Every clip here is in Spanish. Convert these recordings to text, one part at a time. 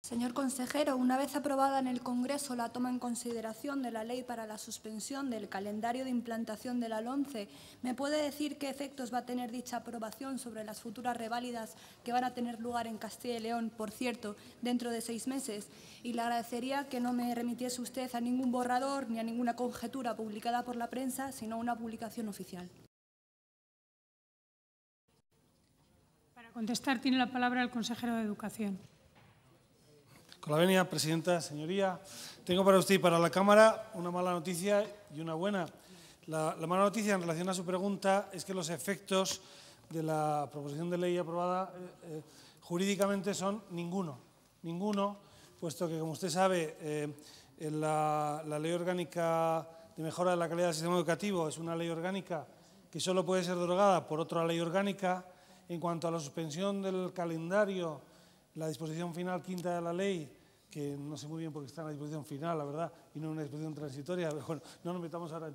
Señor consejero, una vez aprobada en el Congreso la toma en consideración de la ley para la suspensión del calendario de implantación de la LOMCE, ¿me puede decir qué efectos va a tener dicha aprobación sobre las futuras reválidas que van a tener lugar en Castilla y León, por cierto, dentro de 6 meses? Y le agradecería que no me remitiese usted a ningún borrador ni a ninguna conjetura publicada por la prensa, sino una publicación oficial. Para contestar tiene la palabra el consejero de Educación. Con la venia, presidenta, señoría, tengo para usted y para la Cámara una mala noticia y una buena. La mala noticia en relación a su pregunta es que los efectos de la proposición de ley aprobada jurídicamente son ninguno, puesto que, como usted sabe, en la Ley Orgánica de Mejora de la Calidad del Sistema Educativo es una ley orgánica que solo puede ser derogada por otra ley orgánica. En cuanto a la suspensión del calendario, la disposición final quinta de la ley, que no sé muy bien por qué está en la disposición final, la verdad, y no en una disposición transitoria, pero bueno, no nos metamos ahora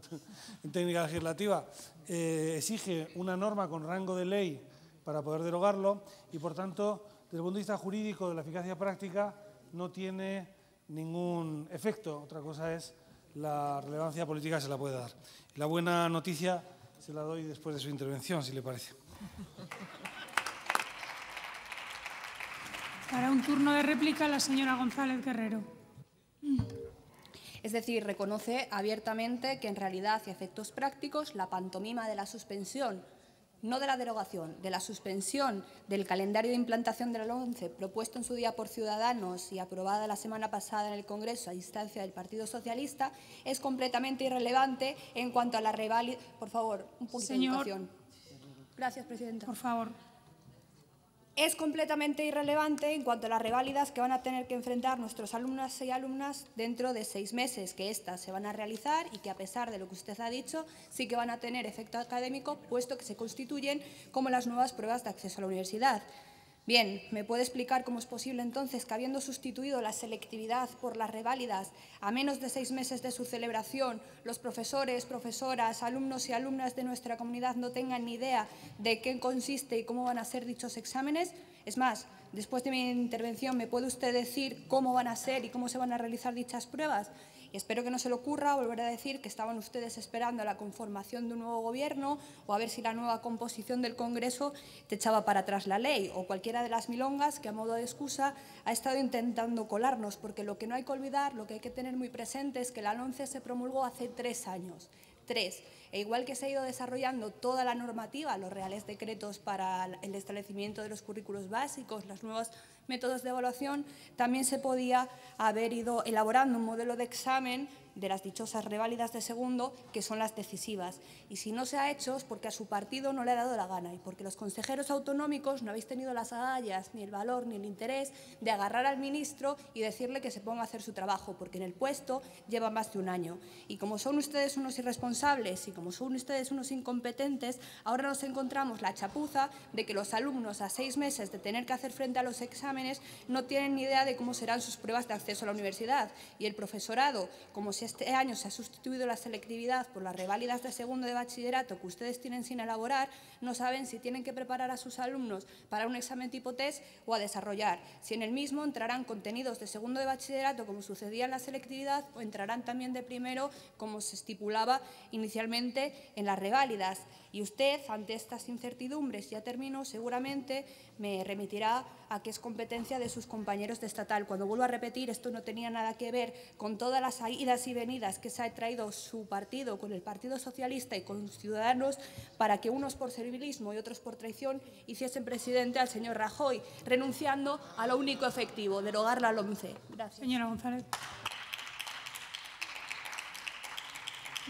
en técnica legislativa, exige una norma con rango de ley para poder derogarlo y, por tanto, desde el punto de vista jurídico de la eficacia práctica no tiene ningún efecto. Otra cosa es la relevancia política que se la puede dar. La buena noticia se la doy después de su intervención, si le parece. Para un turno de réplica, la señora González Guerrero. Es decir, reconoce abiertamente que en realidad y efectos prácticos la pantomima de la suspensión, no de la derogación, de la suspensión del calendario de implantación de la LOMCE propuesto en su día por Ciudadanos y aprobada la semana pasada en el Congreso a instancia del Partido Socialista, es completamente irrelevante en cuanto a la revalida. Por favor, un punto de educación. Gracias, presidenta. Por favor. Es completamente irrelevante en cuanto a las reválidas que van a tener que enfrentar nuestros alumnos y alumnas dentro de 6 meses, que éstas se van a realizar y que, a pesar de lo que usted ha dicho, sí que van a tener efecto académico, puesto que se constituyen como las nuevas pruebas de acceso a la universidad. Bien, ¿me puede explicar cómo es posible entonces que, habiendo sustituido la selectividad por las reválidas, a menos de 6 meses de su celebración, los profesores, profesoras, alumnos y alumnas de nuestra comunidad no tengan ni idea de qué consiste y cómo van a ser dichos exámenes? Es más, después de mi intervención, ¿me puede usted decir cómo van a ser y cómo se van a realizar dichas pruebas? Y espero que no se le ocurra volver a decir que estaban ustedes esperando a la conformación de un nuevo gobierno o a ver si la nueva composición del Congreso te echaba para atrás la ley, o cualquiera de las milongas que, a modo de excusa, ha estado intentando colarnos, porque lo que no hay que olvidar, lo que hay que tener muy presente es que la LOMCE se promulgó hace 3 años. 3. E igual que se ha ido desarrollando toda la normativa, los reales decretos para el establecimiento de los currículos básicos, los nuevos métodos de evaluación, también se podía haber ido elaborando un modelo de examen de las dichosas reválidas de segundo, que son las decisivas. Y si no se ha hecho es porque a su partido no le ha dado la gana y porque los consejeros autonómicos no habéis tenido las agallas, ni el valor, ni el interés de agarrar al ministro y decirle que se ponga a hacer su trabajo, porque en el puesto lleva más de 1 año. Y como son ustedes unos irresponsables y como son ustedes unos incompetentes, ahora nos encontramos la chapuza de que los alumnos, a 6 meses de tener que hacer frente a los exámenes, no tienen ni idea de cómo serán sus pruebas de acceso a la universidad. Y el profesorado, como si este año se ha sustituido la selectividad por las reválidas de segundo de bachillerato que ustedes tienen sin elaborar, no saben si tienen que preparar a sus alumnos para un examen tipo test o a desarrollar. Si en el mismo entrarán contenidos de segundo de bachillerato, como sucedía en la selectividad, o entrarán también de primero, como se estipulaba inicialmente en las reválidas. Y usted, ante estas incertidumbres, ya termino, seguramente me remitirá a que es competencia de sus compañeros de estatal. Cuando vuelvo a repetir, esto no tenía nada que ver con todas las idas y venidas que se ha traído su partido con el Partido Socialista y con Ciudadanos para que unos por servilismo y otros por traición hiciesen presidente al señor Rajoy, renunciando a lo único efectivo, derogar la LOMCE. Gracias. Señora González.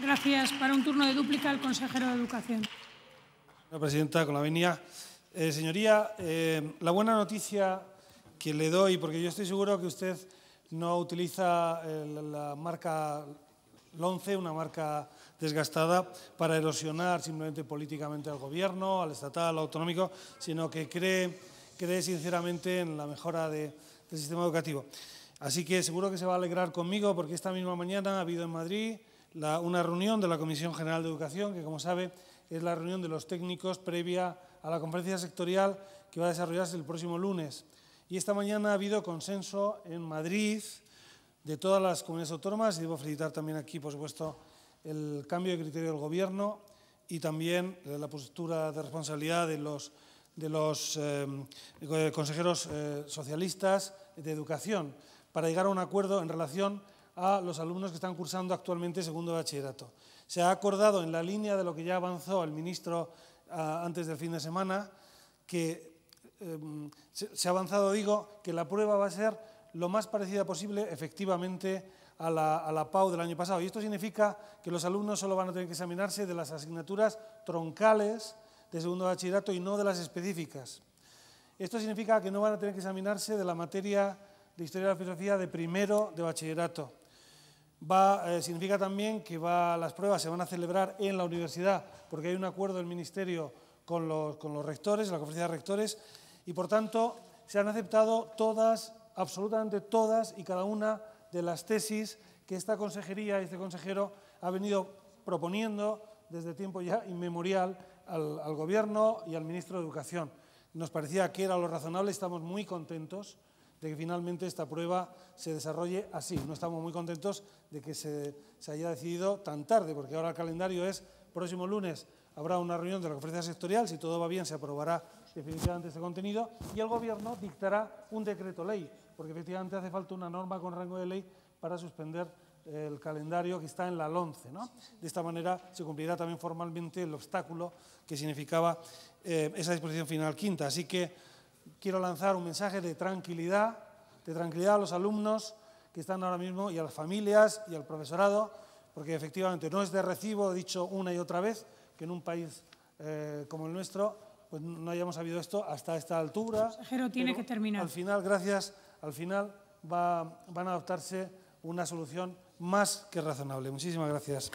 Gracias. Para un turno de dúplica, el consejero de Educación. Señora presidenta, con la venia. Señoría, la buena noticia que le doy, porque yo estoy seguro que usted no utiliza la marca LOMCE, una marca desgastada, para erosionar simplemente políticamente al gobierno, al estatal, al autonómico, sino que cree sinceramente en la mejora del sistema educativo. Así que seguro que se va a alegrar conmigo, porque esta misma mañana ha habido en Madrid una reunión de la Comisión General de Educación, que, como sabe, es la reunión de los técnicos previa a la conferencia sectorial que va a desarrollarse el próximo lunes. Y esta mañana ha habido consenso en Madrid de todas las comunidades autónomas, y debo felicitar también aquí, por supuesto, el cambio de criterio del Gobierno y también la postura de responsabilidad de los consejeros socialistas de educación para llegar a un acuerdo en relación a los alumnos que están cursando actualmente segundo de bachillerato. Se ha acordado, en la línea de lo que ya avanzó el ministro antes del fin de semana, que se ha avanzado, digo, que la prueba va a ser lo más parecida posible, efectivamente, a la PAU del año pasado. Y esto significa que los alumnos solo van a tener que examinarse de las asignaturas troncales de segundo de bachillerato y no de las específicas. Esto significa que no van a tener que examinarse de la materia de Historia de la Filosofía de primero de bachillerato. Significa también que las pruebas se van a celebrar en la universidad, porque hay un acuerdo del Ministerio con los rectores, la conferencia de rectores, y por tanto se han aceptado todas, absolutamente todas y cada una de las tesis que esta consejería y este consejero ha venido proponiendo desde tiempo ya inmemorial al Gobierno y al Ministro de Educación. Nos parecía que era lo razonable, estamos muy contentos de que finalmente esta prueba se desarrolle así. No estamos muy contentos de que se haya decidido tan tarde, porque ahora el calendario es próximo lunes. Habrá una reunión de la conferencia sectorial, si todo va bien se aprobará definitivamente este contenido y el Gobierno dictará un decreto ley, porque efectivamente hace falta una norma con rango de ley para suspender el calendario que está en la LOMCE, ¿no? De esta manera se cumplirá también formalmente el obstáculo que significaba esa disposición final quinta. Así que quiero lanzar un mensaje de tranquilidad a los alumnos que están ahora mismo y a las familias y al profesorado, porque efectivamente no es de recibo, he dicho una y otra vez, que en un país como el nuestro pues no hayamos sabido esto hasta esta altura. Consejero, tiene que terminar. Al final, gracias, al final van a adoptarse una solución más que razonable. Muchísimas gracias.